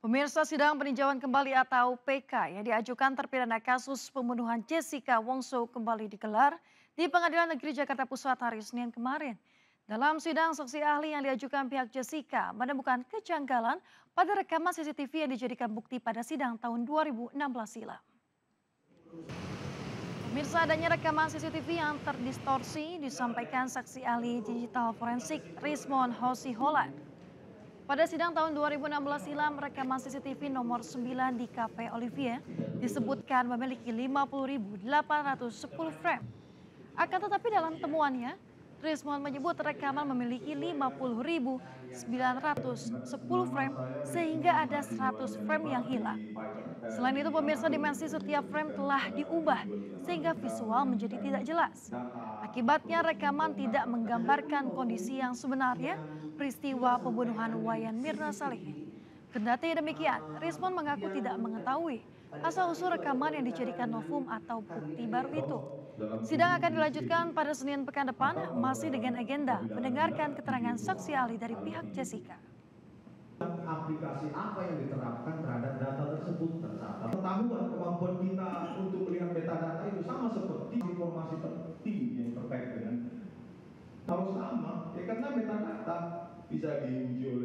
Pemirsa, sidang peninjauan kembali atau PK yang diajukan terpidana kasus pembunuhan Jessica Wongso kembali digelar di Pengadilan Negeri Jakarta Pusat hari Senin kemarin. Dalam sidang, saksi ahli yang diajukan pihak Jessica menemukan kejanggalan pada rekaman CCTV yang dijadikan bukti pada sidang tahun 2016 silam. Pemirsa, adanya rekaman CCTV yang terdistorsi disampaikan saksi ahli digital forensik Rismon Hosiholat. Pada sidang tahun 2016 silam, rekaman CCTV nomor 9 di Cafe Olivier disebutkan memiliki 50.810 frame. Akan tetapi dalam temuannya, Trismawan menyebut rekaman memiliki 50.910 frame sehingga ada 100 frame yang hilang. Selain itu, pemirsa, dimensi setiap frame telah diubah sehingga visual menjadi tidak jelas. Akibatnya rekaman tidak menggambarkan kondisi yang sebenarnya peristiwa pembunuhan Wayan Mirna Saleh. Kendati demikian, Rismon mengaku tidak mengetahui asal-usul rekaman yang dijadikan novum atau bukti baru itu. Sidang akan dilanjutkan pada Senin pekan depan masih dengan agenda mendengarkan keterangan saksi ahli dari pihak Jessica. Aplikasi apa yang diterapkan terhadap data tersebut tercatat. Ketahuan kemampuan kita untuk melihat metadata itu sama seperti informasi penting yang terkait dengan harus sama, ya, karena metadata bisa diuji